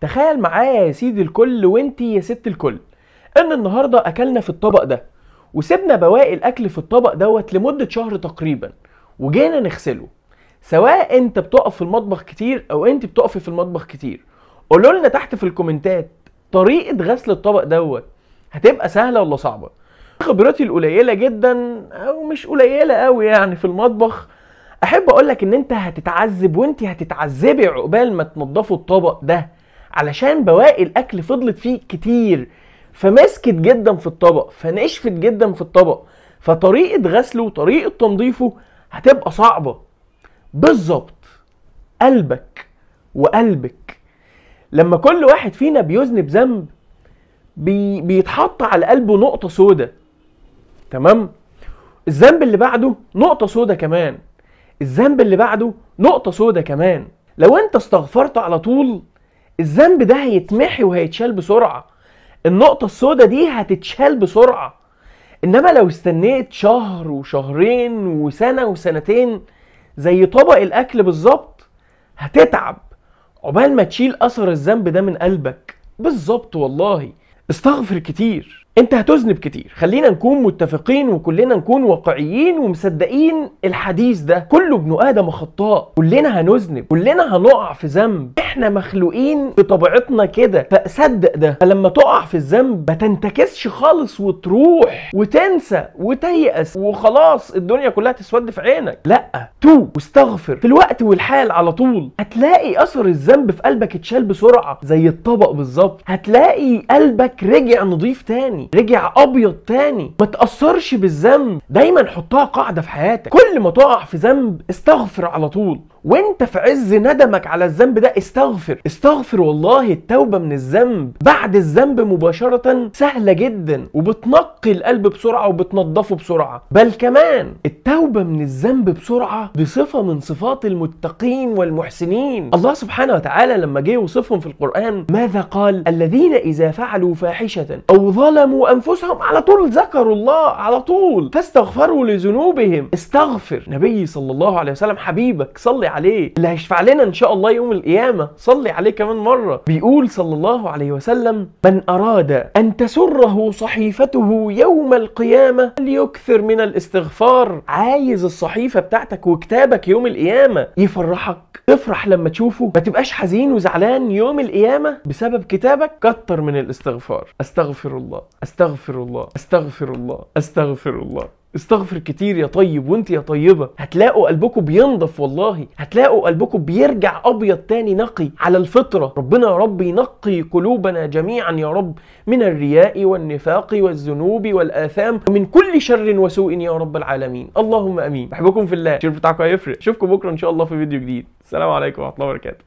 تخيل معايا يا سيدي الكل وانتي يا ست الكل ان النهارده اكلنا في الطبق ده وسيبنا بواقي الاكل في الطبق دوت لمده شهر تقريبا وجينا نغسله. سواء انت بتقف في المطبخ كتير او انت بتقفي في المطبخ كتير، قولوا لنا تحت في الكومنتات طريقه غسل الطبق دوت هتبقى سهله ولا صعبه. خبرتي القليله جدا او مش قليله قوي يعني في المطبخ، احب اقولك ان انت هتتعذب وانتي هتتعذبي عقبال ما تنضفوا الطبق ده، علشان بواقي الاكل فضلت فيه كتير فمسكت جدا في الطبق فنشفت جدا في الطبق، فطريقه غسله وطريقه تنظيفه هتبقى صعبه. بالظبط قلبك وقلبك، لما كل واحد فينا بيذنب ذنب بيتحط على قلبه نقطه سودا، تمام؟ الذنب اللي بعده نقطه سودا كمان، الذنب اللي بعده نقطه سودا كمان. لو انت استغفرت على طول الذنب ده هيتمحي وهيتشال بسرعه، النقطه السودا دي هتتشال بسرعه. انما لو استنيت شهر وشهرين وسنه وسنتين زي طبق الاكل بالظبط هتتعب عقبال ما تشيل اثر الذنب ده من قلبك. بالظبط والله، استغفر كتير، انت هتذنب كتير، خلينا نكون متفقين وكلنا نكون واقعيين ومصدقين الحديث ده. كل ابن ادم خطاء، كلنا هنذنب، كلنا هنقع في ذنب، احنا مخلوقين بطبيعتنا كده، فصدق ده. فلما تقع في الذنب ما تنتكسش خالص وتروح وتنسى وتيأس وخلاص الدنيا كلها تسود في عينك، لا، توب واستغفر في الوقت والحال على طول، هتلاقي اثر الذنب في قلبك اتشال بسرعه زي الطبق بالظبط، هتلاقي قلبك رجع نظيف تاني، رجع ابيض تاني. ما تأثرش بالذنب. دايما حطها قاعده في حياتك، كل ما تقع في ذنب استغفر على طول، وانت في عز ندمك على الذنب ده استغفر، استغفر والله. التوبه من الذنب بعد الذنب مباشره سهله جدا، وبتنقي القلب بسرعه وبتنضفه بسرعه، بل كمان التوبه من الذنب بسرعه دي صفه من صفات المتقين والمحسنين. الله سبحانه وتعالى لما جه وصفهم في القرآن ماذا قال؟ الذين اذا فعلوا فاحشة أو ظلموا أنفسهم على طول ذكروا الله على طول فاستغفروا لذنوبهم. استغفر نبي صلى الله عليه وسلم، حبيبك صلي عليه اللي هيشفع لنا إن شاء الله يوم القيامة، صلي عليه كمان مرة. بيقول صلى الله عليه وسلم من أراد أن تسره صحيفته يوم القيامة ليكثر من الاستغفار. عايز الصحيفة بتاعتك وكتابك يوم القيامة يفرحك، تفرح لما تشوفه، ما تبقاش حزين وزعلان يوم القيامة بسبب كتابك، كتر من الاستغفار. استغفر الله استغفر الله استغفر الله استغفر الله، استغفر كتير يا طيب وانت يا طيبة، هتلاقوا قلبكم بينضف والله، هتلاقوا قلبكم بيرجع ابيض تاني نقي على الفطرة. ربنا يا رب ينقي قلوبنا جميعا يا رب من الرياء والنفاق والذنوب والآثام ومن كل شر وسوء يا رب العالمين، اللهم امين. بحبكم في الله، الشير بتاعكم هيفرق، اشوفكم بكرة ان شاء الله في فيديو جديد، السلام عليكم ورحمة الله وبركاته.